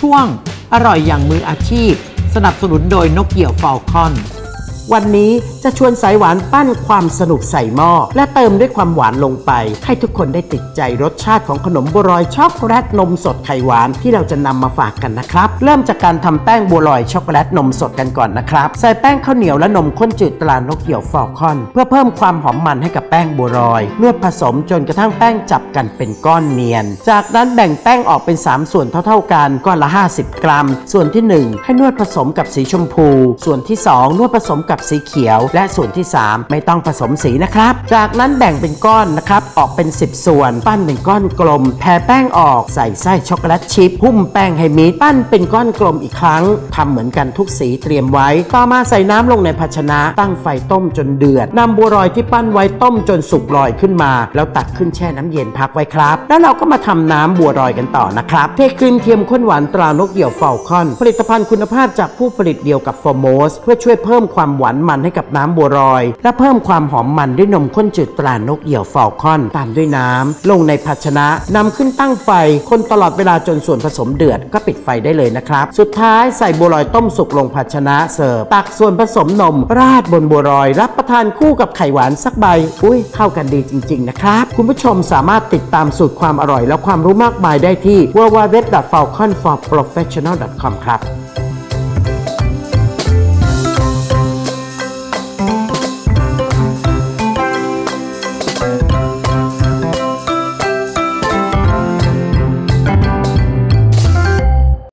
ช่วงอร่อยอย่างมืออาชีพสนับสนุนโดยนกเกี่ยวฟอลคอนวันนี้จะชวนสายหวานปั้นความสนุกใส่หม้อและเติมด้วยความหวานลงไปให้ทุกคนได้ติดใจรสชาติของขนมบัวลอยช็อกโกแลตนมสดไข่หวานที่เราจะนำมาฝากกันนะครับเริ่มจากการทำแป้งบัวลอยช็อกโกแลตนมสดกันก่อนนะครับใส่แป้งข้าวเหนียวและนมข้นจืดตรานกเกี่ยวฟอลคอนเพื่อเพิ่มความหอมมันให้กับแป้งบัวลอยนวดผสมจนกระทั่งแป้งจับกันเป็นก้อนเนียนจากนั้นแบ่งแป้งออกเป็น3ส่วนเท่าๆกันก้อนละ50กรัมส่วนที่1ให้นวดผสมกับสีชมพูส่วนที่2นวดผสมกับสีเขียวและส่วนที่3ไม่ต้องผสมสีนะครับจากนั้นแบ่งเป็นก้อนนะครับออกเป็น10ส่วนปั้นเป็นก้อนกลมแผ่แป้งออกใส่ไส้ช็อกโกแลตชิพหุ้มแป้งให้มิดปั้นเป็นก้อนกลมอีกครั้งทำเหมือนกันทุกสีเตรียมไว้ต่อมาใส่น้ำลงในภาชนะตั้งไฟต้มจนเดือดนำบัวลอยที่ปั้นไว้ต้มจนสุกลอยขึ้นมาแล้วตักขึ้นแช่น้ำเย็นพักไว้ครับแล้วเราก็มาทำน้ำบัวลอยกันต่อนะครับเทครีมเทียมข้นหวานตรานกเกี่ยวฟอลคอนผลิตภัณฑ์คุณภาพจากผู้ผลิตเดียวกับฟอร์โมสเพื่อช่วยเพิ่มความหวานมันให้กับน้ำบัวลอยและเพิ่มความหอมมันด้วยนมข้นจืดตรานกเหี่ยวฟอลคอนตามด้วยน้ำลงในภาชนะนำขึ้นตั้งไฟคนตลอดเวลาจนส่วนผสมเดือดก็ปิดไฟได้เลยนะครับสุดท้ายใส่บัวลอยต้มสุกลงภาชนะเสิร์ฟตักส่วนผสมนมราดบนบัวลอยรับประทานคู่กับไข่หวานสักใบเข้ากันดีจริงๆนะครับคุณผู้ชมสามารถติดตามสูตรความอร่อยและความรู้มากมายได้ที่ www.falconforprofessional.com ครับ